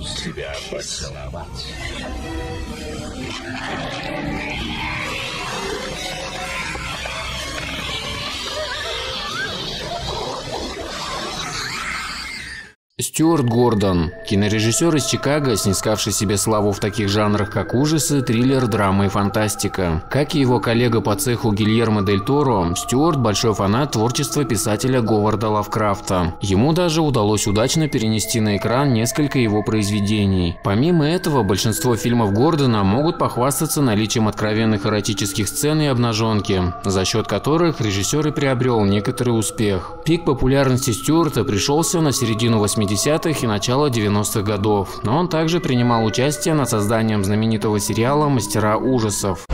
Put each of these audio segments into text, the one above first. соглашусь тебя поцеловать. Стюарт Гордон, кинорежиссер из Чикаго, снискавший себе славу в таких жанрах, как ужасы, триллер, драма и фантастика. Как и его коллега по цеху Гильермо Дель Торо, Стюарт – большой фанат творчества писателя Говарда Лавкрафта. Ему даже удалось удачно перенести на экран несколько его произведений. Помимо этого, большинство фильмов Гордона могут похвастаться наличием откровенных эротических сцен и обнаженки, за счет которых режиссер и приобрел некоторый успех. Пик популярности Стюарта пришелся на середину 80-х и начало 90-х годов, но он также принимал участие над созданием знаменитого сериала «Мастера ужасов».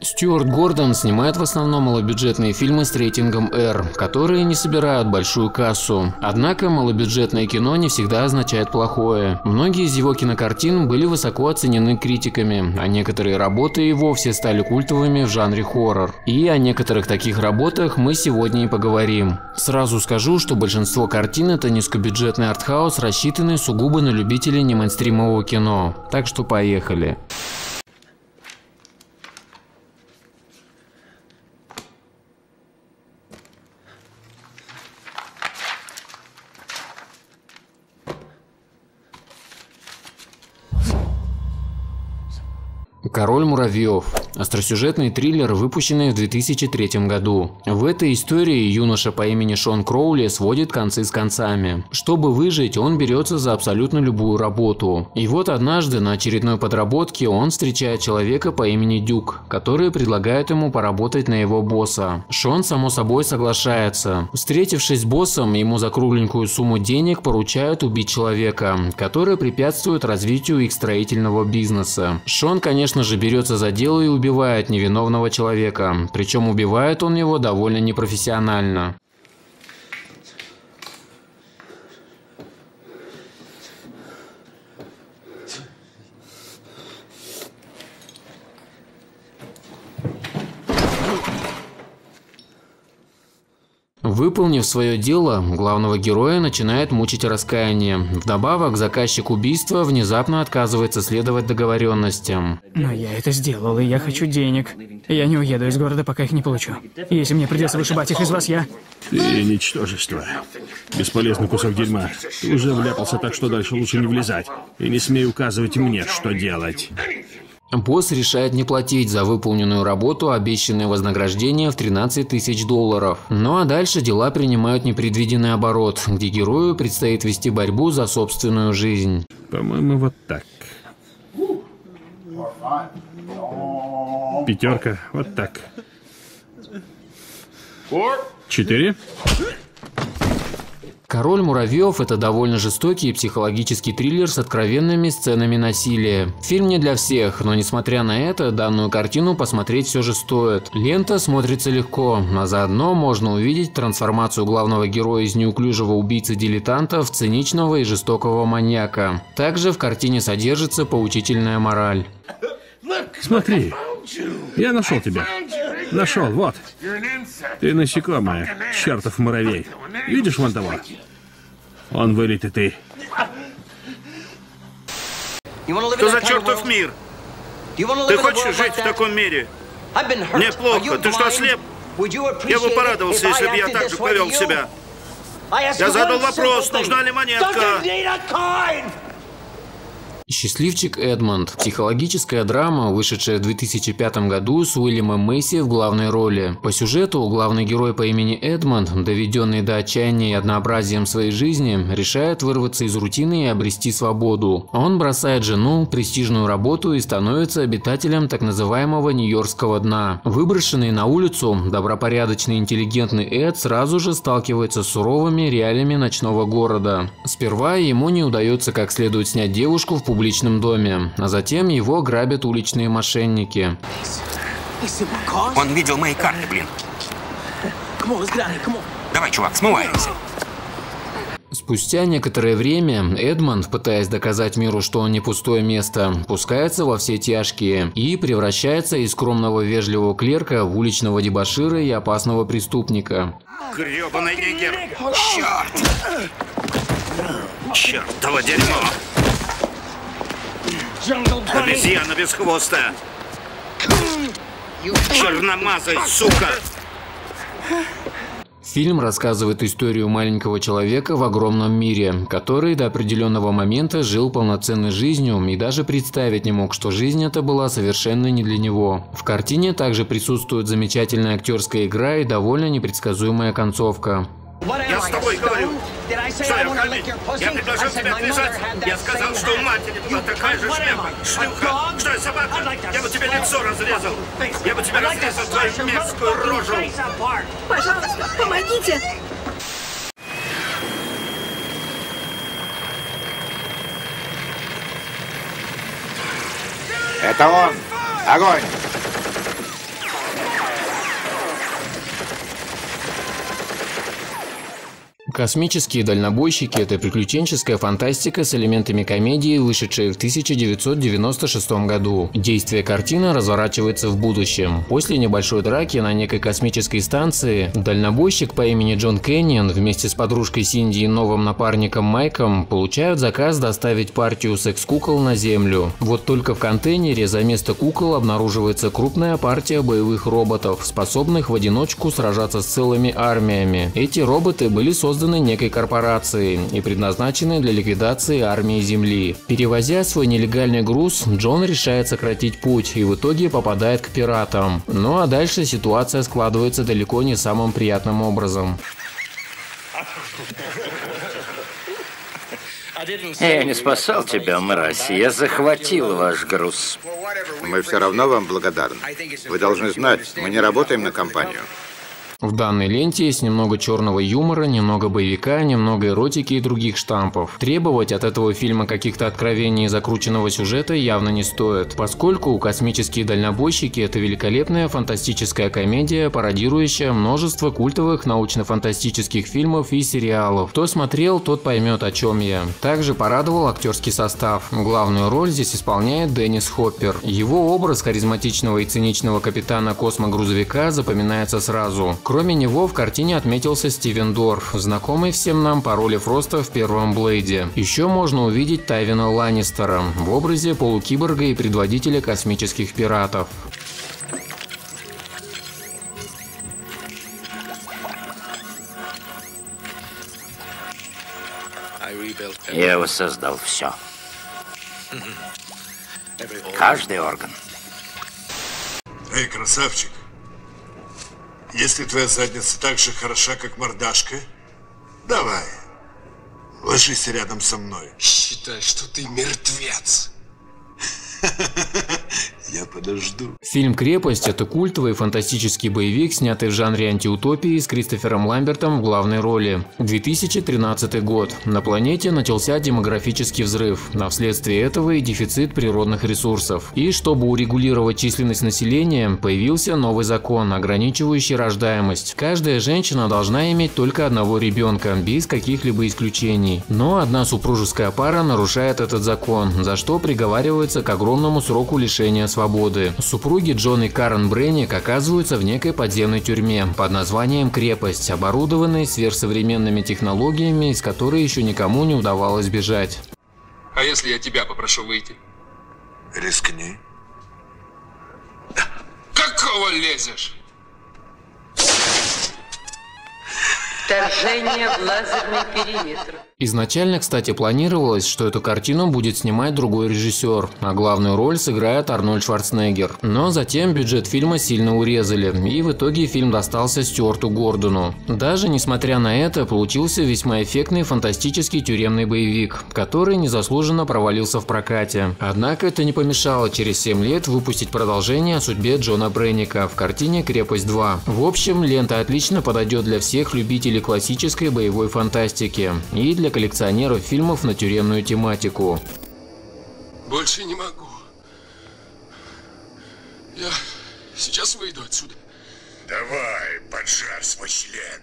Стюарт Гордон снимает в основном малобюджетные фильмы с рейтингом R, которые не собирают большую кассу. Однако малобюджетное кино не всегда означает плохое. Многие из его кинокартин были высоко оценены критиками, а некоторые работы и вовсе стали культовыми в жанре хоррор. И о некоторых таких работах мы сегодня и поговорим. Сразу скажу, что большинство картин – это низкобюджетный артхаус, рассчитанный сугубо на любителей немейнстримового кино. Так что поехали. «Король муравьев» – остросюжетный триллер, выпущенный в 2003 году. В этой истории юноша по имени Шон Кроули сводит концы с концами. Чтобы выжить, он берется за абсолютно любую работу. И вот однажды на очередной подработке он встречает человека по имени Дюк, который предлагает ему поработать на его босса. Шон, само собой, соглашается. Встретившись с боссом, ему за кругленькую сумму денег поручают убить человека, который препятствует развитию их строительного бизнеса. Шон, конечно же, берется за дело и убивает невиновного человека, причем убивает он его довольно непрофессионально. Выполнив свое дело, главного героя начинает мучить раскаяние. Вдобавок, заказчик убийства внезапно отказывается следовать договоренностям. Но я это сделал, и я хочу денег. Я не уеду из города, пока их не получу. Если мне придется вышибать их из вас, я... Ты ничтожество. Бесполезный кусок дерьма. Ты уже вляпался, так что дальше лучше не влезать. И не смей указывать мне, что делать. Босс решает не платить за выполненную работу обещанное вознаграждение в 13 тысяч долларов. Ну а дальше дела принимают непредвиденный оборот, где герою предстоит вести борьбу за собственную жизнь. По-моему, вот так. Пятерка, вот так. 4. «Король муравьев» – это довольно жестокий психологический триллер с откровенными сценами насилия. Фильм не для всех, но несмотря на это, данную картину посмотреть все же стоит. Лента смотрится легко, а заодно можно увидеть трансформацию главного героя из неуклюжего убийцы-дилетанта в циничного и жестокого маньяка. Также в картине содержится поучительная мораль. Смотри, я нашел тебя. Нашел, вот. Ты насекомая, чертов муравей. Видишь вон того? Он вылетит и... Что за чертов мир? Ты хочешь жить в таком мире? Мне плохо, ты что, ослеп? Я бы порадовался, если бы я так же повел себя. Я задал вопрос, нужна ли монетка? «Счастливчик Эдмонд» – психологическая драма, вышедшая в 2005 году с Уильямом Мэйси в главной роли. По сюжету главный герой по имени Эдмонд, доведенный до отчаяния и однообразием своей жизни, решает вырваться из рутины и обрести свободу. Он бросает жену, престижную работу и становится обитателем так называемого Нью-Йоркского дна. Выброшенный на улицу, добропорядочный интеллигентный Эд сразу же сталкивается с суровыми реалиями ночного города. Сперва ему не удается как следует снять девушку в публичном доме, а затем его грабят уличные мошенники. Он видел мои карты, блин. Давай, чувак, смываемся. Спустя некоторое время Эдмонд, пытаясь доказать миру, что он не пустое место, пускается во все тяжкие и превращается из скромного вежливого клерка в уличного дебошира и опасного преступника. Грёбаный нигер! Чёрт! Чёртово дерьмо! Обезьяна без хвоста! Черномазый, сука! Фильм рассказывает историю маленького человека в огромном мире, который до определенного момента жил полноценной жизнью и даже представить не мог, что жизнь эта была совершенно не для него. В картине также присутствует замечательная актерская игра и довольно непредсказуемая концовка. Я с тобой говорю. Что я хамить? Я предложил тебя отвязать. Я сказал, что у матери была такая же шляпа. Шлюха. Что я, собака? Я бы тебе лицо разрезал. Я бы тебе разрезал твою мерзкую рожу. Пожалуйста, помогите. Это он. Огонь. «Космические дальнобойщики» – это приключенческая фантастика с элементами комедии, вышедшая в 1996 году. Действие картины разворачивается в будущем. После небольшой драки на некой космической станции дальнобойщик по имени Джон Кеннион вместе с подружкой Синди и новым напарником Майком получают заказ доставить партию секс-кукол на Землю. Вот только в контейнере за место кукол обнаруживается крупная партия боевых роботов, способных в одиночку сражаться с целыми армиями. Эти роботы были созданы некой корпорации и предназначены для ликвидации армии Земли. Перевозя свой нелегальный груз, Джон решает сократить путь и в итоге попадает к пиратам. Ну а дальше ситуация складывается далеко не самым приятным образом. Я не спасал тебя, мразь. Я захватил ваш груз. Мы все равно вам благодарны. Вы должны знать, мы не работаем на компанию. В данной ленте есть немного черного юмора, немного боевика, немного эротики и других штампов. Требовать от этого фильма каких-то откровений и закрученного сюжета явно не стоит, поскольку «Космические дальнобойщики» – это великолепная фантастическая комедия, пародирующая множество культовых научно-фантастических фильмов и сериалов. Кто смотрел, тот поймет, о чем я. Также порадовал актерский состав. Главную роль здесь исполняет Деннис Хоппер. Его образ харизматичного и циничного капитана космогрузовика запоминается сразу. Кроме него в картине отметился Стивен Дорф, знакомый всем нам по роли Фроста в первом Блейде. Еще можно увидеть Тайвина Ланнистера в образе полукиборга и предводителя космических пиратов. Я воссоздал все. Каждый орган. Эй, красавчик! Если твоя задница так же хороша, как мордашка, давай, ложись рядом со мной. Считай, что ты мертвец. Я подожду. Фильм «Крепость» – это культовый фантастический боевик, снятый в жанре антиутопии с Кристофером Ламбертом в главной роли. 2013 год. На планете начался демографический взрыв, а вследствие этого и дефицит природных ресурсов. И чтобы урегулировать численность населения, появился новый закон, ограничивающий рождаемость. Каждая женщина должна иметь только одного ребенка, без каких-либо исключений. Но одна супружеская пара нарушает этот закон, за что приговаривается к огромному сроку лишения свободы. Супруги Джон и Карен Брэнник оказываются в некой подземной тюрьме под названием «Крепость», оборудованной сверхсовременными технологиями, из которой еще никому не удавалось бежать. А если я тебя попрошу выйти? Рискни. Какого лезешь? Вторжение в лазерный периметр. Изначально, кстати, планировалось, что эту картину будет снимать другой режиссер, а главную роль сыграет Арнольд Шварценеггер. Но затем бюджет фильма сильно урезали, и в итоге фильм достался Стюарту Гордону. Даже несмотря на это, получился весьма эффектный фантастический тюремный боевик, который незаслуженно провалился в прокате. Однако это не помешало через 7 лет выпустить продолжение о судьбе Джона Брэнника в картине «Крепость 2». В общем, лента отлично подойдет для всех любителей классической боевой фантастики и для коллекционеров фильмов на тюремную тематику. Больше не могу. Я сейчас выйду отсюда. Давай, поджарь свой член.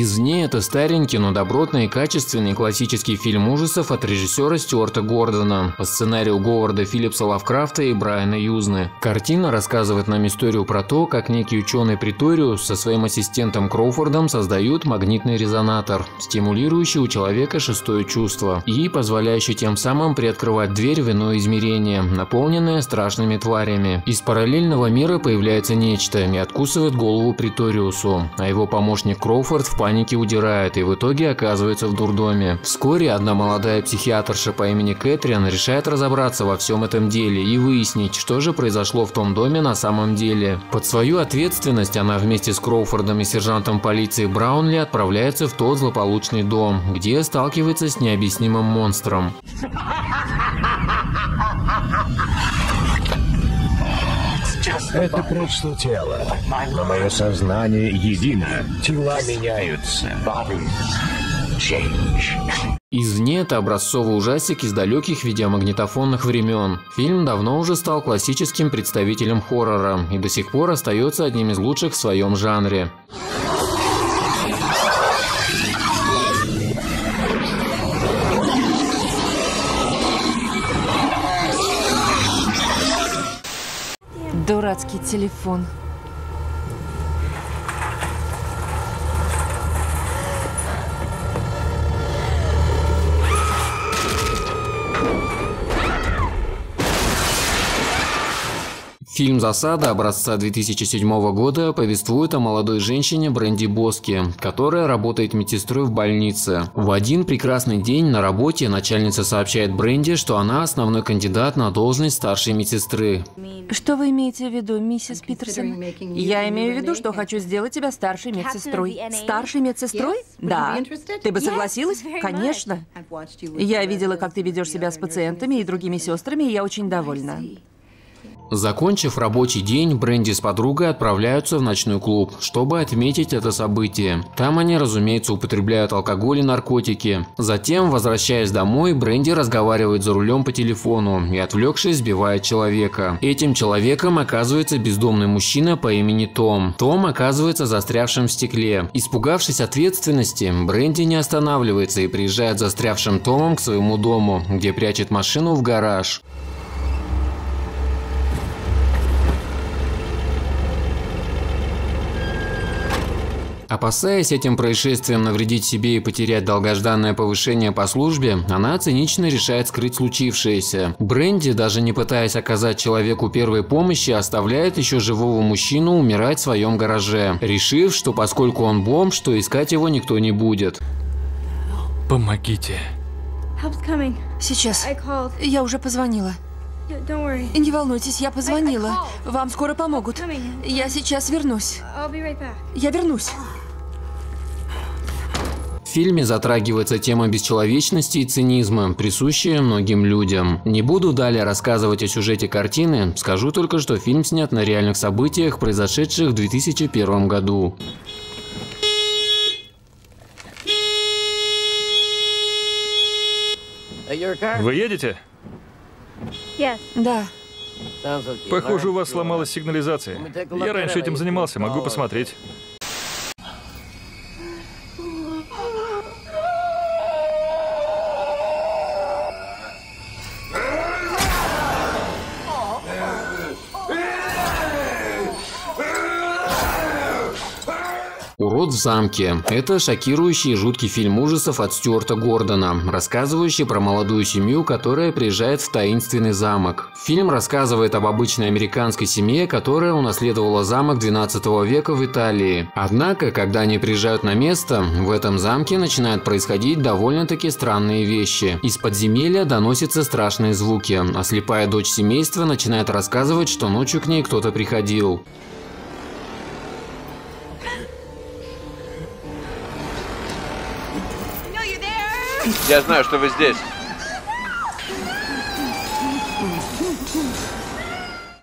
«Извне» – это старенький, но добротный и качественный классический фильм ужасов от режиссера Стюарта Гордона по сценарию Говарда Филлипса Лавкрафта и Брайана Юзны. Картина рассказывает нам историю про то, как некий ученый Приториус со своим ассистентом Кроуфордом создают магнитный резонатор, стимулирующий у человека шестое чувство и позволяющий тем самым приоткрывать дверь в иное измерение, наполненное страшными тварями. Из параллельного мира появляется нечто и откусывает голову Приториусу, а его помощник Кроуфорд в панике удирает и в итоге оказывается в дурдоме. Вскоре одна молодая психиатрша по имени Кэтрин решает разобраться во всем этом деле и выяснить, что же произошло в том доме на самом деле. Под свою ответственность она вместе с Кроуфордом и сержантом полиции Браунли отправляется в тот злополучный дом, где сталкивается с необъяснимым монстром. Это просто тело, но мое сознание едино. Тела меняются. «Извне» – это образцовый ужастик из далеких видеомагнитофонных времен. Фильм давно уже стал классическим представителем хоррора и до сих пор остается одним из лучших в своем жанре. Дурацкий телефон. Фильм «Засада» образца 2007 года повествует о молодой женщине Бренди Боски, которая работает медсестрой в больнице. В один прекрасный день на работе начальница сообщает Бренди, что она основной кандидат на должность старшей медсестры. Что вы имеете в виду, миссис Питерсон? Я имею в виду, что хочу сделать тебя старшей медсестрой. Старшей медсестрой? Да. Ты бы согласилась? Конечно. Я видела, как ты ведешь себя с пациентами и другими сестрами, и я очень довольна. Закончив рабочий день, Бренди с подругой отправляются в ночной клуб, чтобы отметить это событие. Там они, разумеется, употребляют алкоголь и наркотики. Затем, возвращаясь домой, Бренди разговаривает за рулем по телефону и, отвлекшись, сбивает человека. Этим человеком оказывается бездомный мужчина по имени Том. Том оказывается застрявшим в стекле. Испугавшись ответственности, Бренди не останавливается и приезжает застрявшим Томом к своему дому, где прячет машину в гараж. Опасаясь этим происшествием навредить себе и потерять долгожданное повышение по службе, она цинично решает скрыть случившееся. Бренди, даже не пытаясь оказать человеку первой помощи, оставляет еще живого мужчину умирать в своем гараже, решив, что поскольку он бомж, что искать его никто не будет. Помогите. Сейчас. Я уже позвонила. Не волнуйтесь, я позвонила. Вам скоро помогут. Я сейчас вернусь. Я вернусь. В фильме затрагивается тема бесчеловечности и цинизма, присущая многим людям. Не буду далее рассказывать о сюжете картины, скажу только, что фильм снят на реальных событиях, произошедших в 2001 году. Вы едете? Да. Похоже, у вас сломалась сигнализация. Я раньше этим занимался, могу посмотреть. «Урод в замке» – это шокирующий и жуткий фильм ужасов от Стюарта Гордона, рассказывающий про молодую семью, которая приезжает в таинственный замок. Фильм рассказывает об обычной американской семье, которая унаследовала замок 12 века в Италии. Однако, когда они приезжают на место, в этом замке начинают происходить довольно-таки странные вещи. Из подземелья доносятся страшные звуки, а слепая дочь семейства начинает рассказывать, что ночью к ней кто-то приходил. Я знаю, что вы здесь.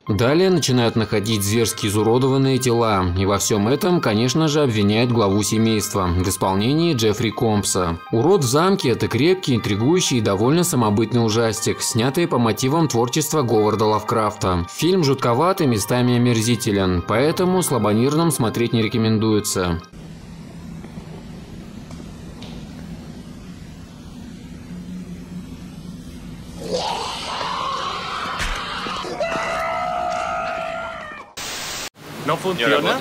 Далее начинают находить зверски изуродованные тела, и во всем этом, конечно же, обвиняют главу семейства в исполнении Джеффри Компса. «Урод в замке» – это крепкий, интригующий и довольно самобытный ужастик, снятый по мотивам творчества Говарда Лавкрафта. Фильм жутковат и местами омерзителен, поэтому слабонервным смотреть не рекомендуется. телефон Фиона?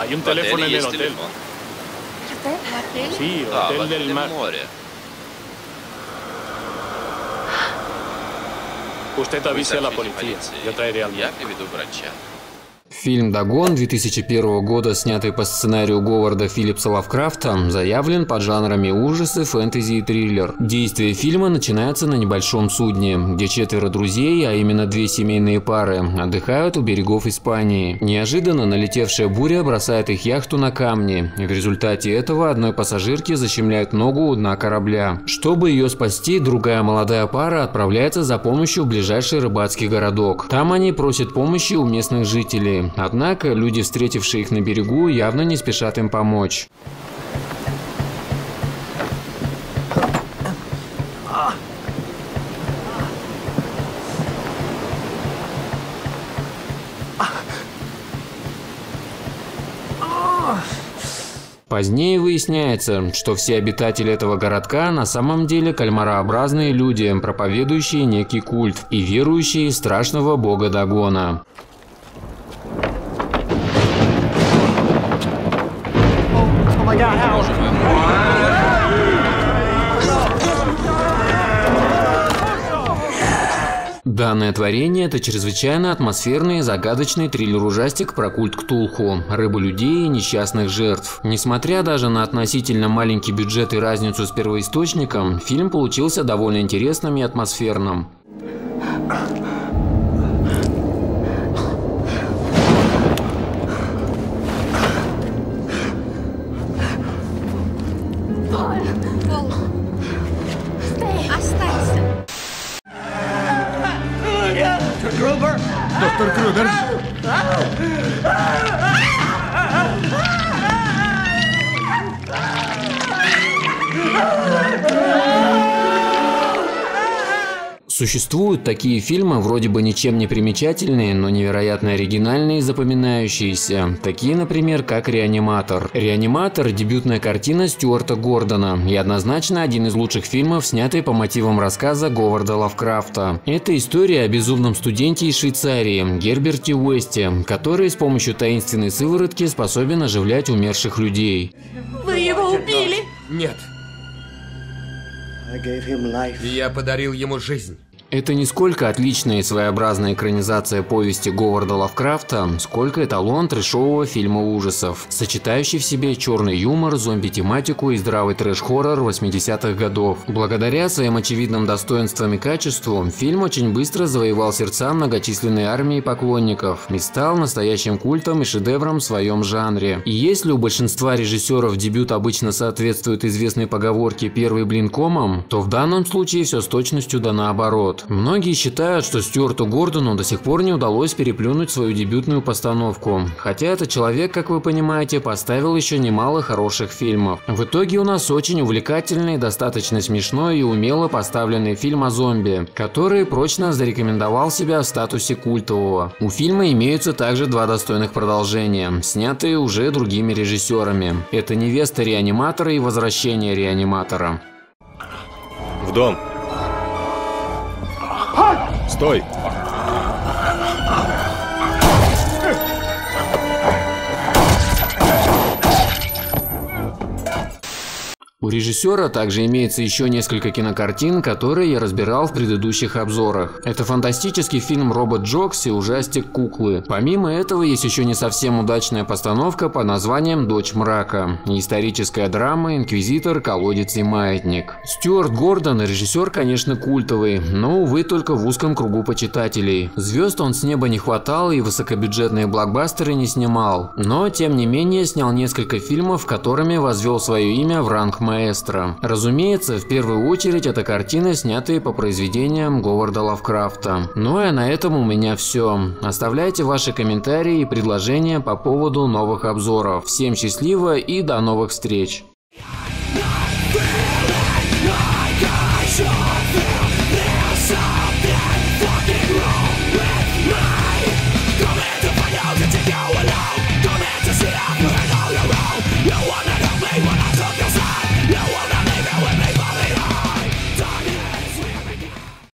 Hay un teléfono en el hotel. Sí, Hotel del Mar. Usted avise a la policía. Yo traeré al médico. Фильм «Догон» 2001 года, снятый по сценарию Говарда Филлипса Лавкрафта, заявлен под жанрами ужасы, фэнтези и триллер. Действие фильма начинается на небольшом судне, где четверо друзей, а именно две семейные пары, отдыхают у берегов Испании. Неожиданно налетевшая буря бросает их яхту на камни, и в результате этого одной пассажирке защемляют ногу у дна корабля. Чтобы ее спасти, другая молодая пара отправляется за помощью в ближайший рыбацкий городок. Там они просят помощи у местных жителей. Однако люди, встретившие их на берегу, явно не спешат им помочь. Позднее выясняется, что все обитатели этого городка на самом деле кальмарообразные люди, проповедующие некий культ и верующие в страшного бога Дагона. Данное творение – это чрезвычайно атмосферный и загадочный триллер-ужастик про культ Ктулху, рыболюдей и несчастных жертв. Несмотря даже на относительно маленький бюджет и разницу с первоисточником, фильм получился довольно интересным и атмосферным. Доктор Крюгер. Существуют такие фильмы, вроде бы ничем не примечательные, но невероятно оригинальные и запоминающиеся. Такие, например, как «Реаниматор». «Реаниматор» – дебютная картина Стюарта Гордона и однозначно один из лучших фильмов, снятый по мотивам рассказа Говарда Лавкрафта. Это история о безумном студенте из Швейцарии Герберте Уэсте, который с помощью таинственной сыворотки способен оживлять умерших людей. Вы его убили? Нет. Я подарил ему жизнь. Это не сколько отличная и своеобразная экранизация повести Говарда Лавкрафта, сколько эталон трэшового фильма ужасов, сочетающий в себе черный юмор, зомби-тематику и здравый трэш-хоррор 80-х годов. Благодаря своим очевидным достоинствам и качеству, фильм очень быстро завоевал сердца многочисленной армии поклонников и стал настоящим культом и шедевром в своем жанре. И если у большинства режиссеров дебют обычно соответствует известной поговорке «первый блин комом», то в данном случае все с точностью да наоборот. Многие считают, что Стюарту Гордону до сих пор не удалось переплюнуть свою дебютную постановку, хотя этот человек, как вы понимаете, поставил еще немало хороших фильмов. В итоге у нас очень увлекательный, достаточно смешной и умело поставленный фильм о зомби, который прочно зарекомендовал себя в статусе культового. У фильма имеются также два достойных продолжения, снятые уже другими режиссерами. Это «Невеста реаниматора» и «Возвращение реаниматора». В дом. Стой! У режиссера также имеется еще несколько кинокартин, которые я разбирал в предыдущих обзорах. Это фантастический фильм «Робот Джокс» и ужастик «Куклы». Помимо этого есть еще не совсем удачная постановка под названием «Дочь мрака» и историческая драма «Инквизитор, колодец и маятник». Стюарт Гордон – режиссер, конечно, культовый, но, увы, только в узком кругу почитателей. Звезд он с неба не хватал и высокобюджетные блокбастеры не снимал, но, тем не менее, снял несколько фильмов, которыми возвел свое имя в ранг маэстро. Разумеется, в первую очередь это картины, снятые по произведениям Говарда Лавкрафта. Ну а на этом у меня все. Оставляйте ваши комментарии и предложения по поводу новых обзоров. Всем счастливо и до новых встреч!